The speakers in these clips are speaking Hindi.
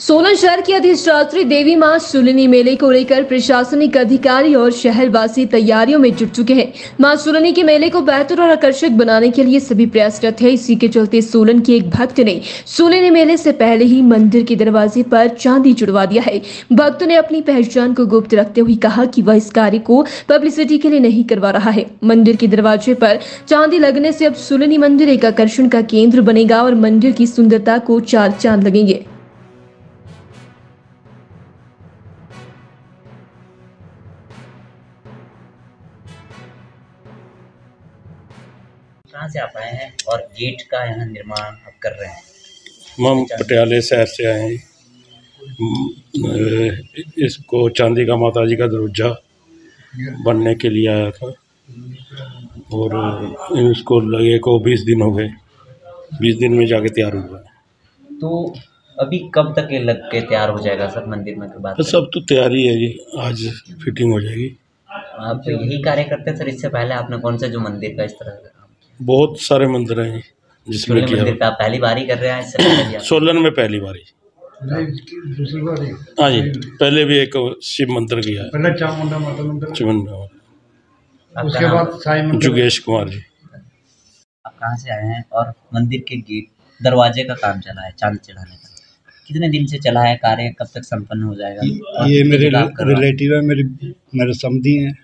सोलन शहर की अधिष्ठात्री देवी मां शूलिनी मेले को लेकर प्रशासनिक अधिकारी और शहरवासी तैयारियों में जुट चुके हैं। मां शूलिनी के मेले को बेहतर और आकर्षक बनाने के लिए सभी प्रयासरत है। इसी के चलते सोलन की एक भक्त ने शूलिनी मेले से पहले ही मंदिर के दरवाजे पर चांदी जुड़वा दिया है। भक्त ने अपनी पहचान को गुप्त रखते हुए कहा कि वह इस कार्य को पब्लिसिटी के लिए नहीं करवा रहा है। मंदिर के दरवाजे पर चांदी लगने से अब शूलिनी मंदिर एक आकर्षण का केंद्र बनेगा और मंदिर की सुंदरता को चार चांद लगेंगे। कहाँ से आप आए हैं और गेट का यहाँ निर्माण आप कर रहे हैं? हम पटियाला शहर से आए हैं। इसको चांदी का माता जी का दरवाजा बनने के लिए आया था और इसको लगे को 20 दिन हो गए। 20 दिन में जाके तैयार हुआ। तो अभी कब तक ये लग के तैयार हो जाएगा सब मंदिर में? तो सब तो तैयारी है जी, आज फिटिंग हो जाएगी। आप यही कार्य करते हैं सर? इससे पहले आपने कौन सा जो मंदिर का इस तरह का? बहुत सारे मंदिर हैं जिसमें किया। पहली बारी कर रहे हैं सोलन में? पहली बारी, दूसरी बारी। हाँ जी, पहले भी एक शिव मंदिर किया, पहले चामुंडा माता मंदिर, चामुंडा, उसके बाद साईं मंदिर। जुगेश कुमार जी, आप कहाँ से आए हैं और मंदिर के गेट दरवाजे का काम चला है चांद चढ़ाने का? कितने दिन से चला है कार्य, कब तक संपन्न हो जाएगा? ये मेरे रिलेटिव है, मेरे समधी हैं,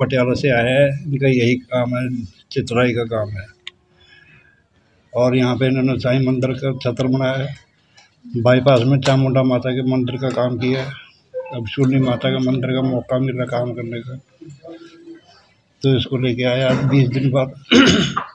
पटियाला से आया है। इनका यही काम है, चित्राई का काम है। और यहाँ पे इन्होंने साईं मंदिर का छत्र बनाया है, बाईपास में चामुंडा माता के मंदिर का काम किया है। अब शूलिनी माता का मंदिर का मौका मिल रहा काम करने का, तो इसको लेके आया 20 दिन बाद।